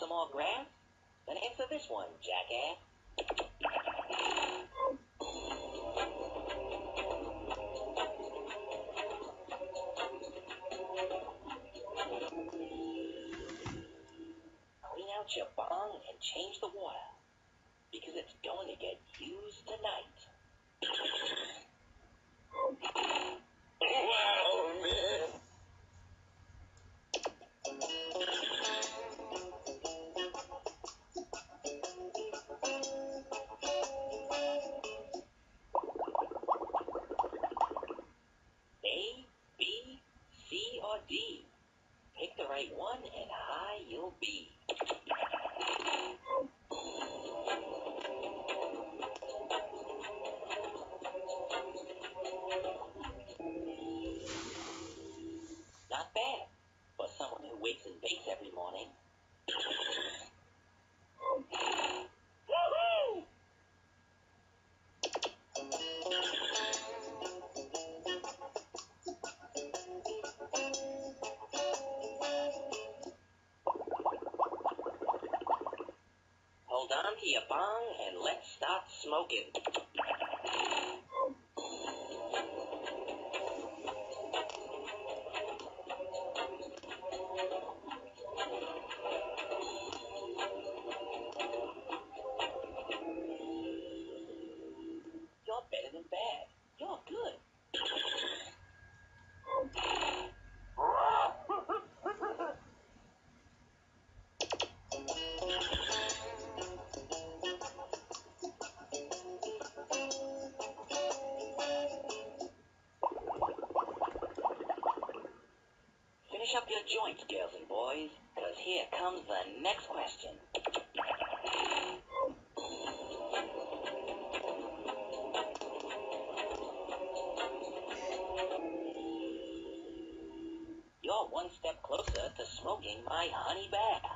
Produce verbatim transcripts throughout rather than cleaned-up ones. want some more grass? Then aim for this one, jackass. Clean out your bong and change the water, because it's going to get used tonight. D. Pick the right one and high you'll be. Not bad for someone who wakes and bakes every morning. Hold on to your bong and let's start smoking. You're better than bad. You're good. Finish up your joints, girls and boys, because here comes the next question. You're one step closer to smoking my honey bear.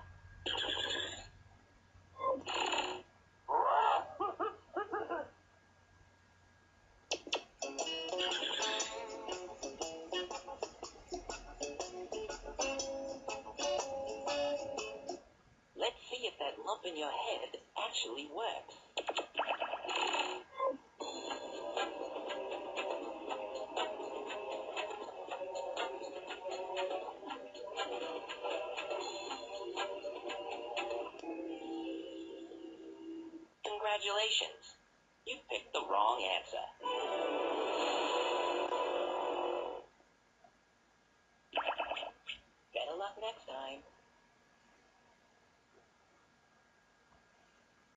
Lump in your head actually works. Congratulations, you picked the wrong answer. Better luck next time.